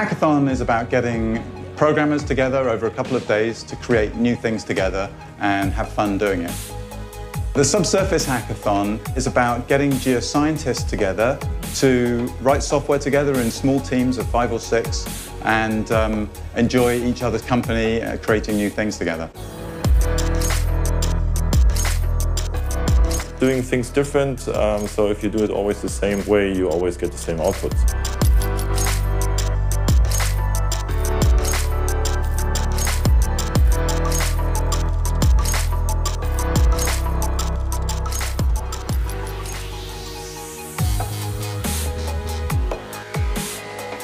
hackathon is about getting programmers together over a couple of days to create new things together and have fun doing it. The Subsurface Hackathon is about getting geoscientists together to write software together in small teams of 5 or 6 and enjoy each other's company creating new things together. Doing things different, so if you do it always the same way, you always get the same outputs.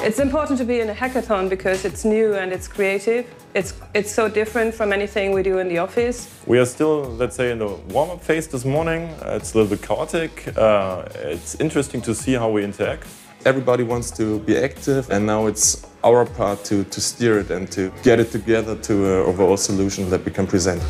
It's important to be in a hackathon because it's new and it's creative. It's so different from anything we do in the office. We are still, let's say, in the warm-up phase this morning. It's a little bit chaotic. It's interesting to see how we interact. Everybody wants to be active, and now it's our part to steer it and to get it together to an overall solution that we can present.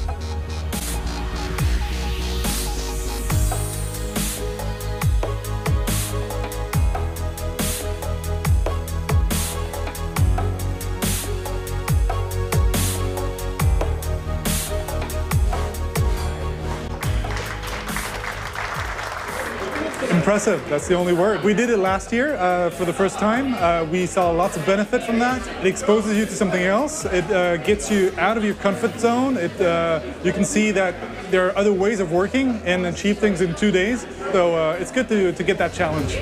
Impressive, that's the only word. We did it last year for the first time. We saw lots of benefit from that. It exposes you to something else. It gets you out of your comfort zone. You can see that there are other ways of working and achieve things in 2 days. So it's good to get that challenge.